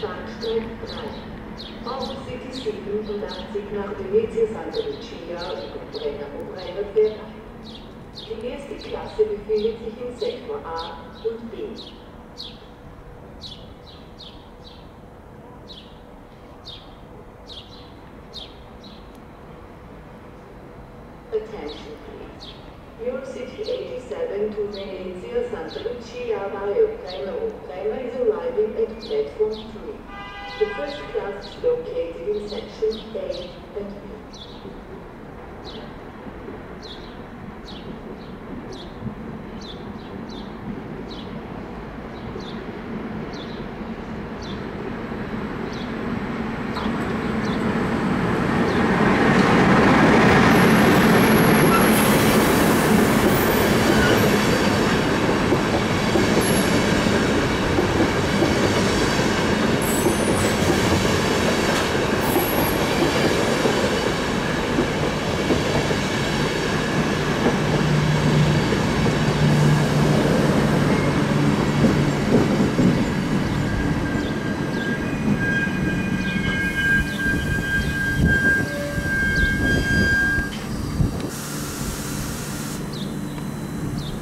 Auch sie die 87 nach Venezia Santa Lucia und Brenner umreitet werden. Die erste Klasse befindet sich in Sektor A und B. Attention please. EuroCity 87 to Venezia Santa Lucia via Brenner is arriving at platform 3. The first class is located in section A and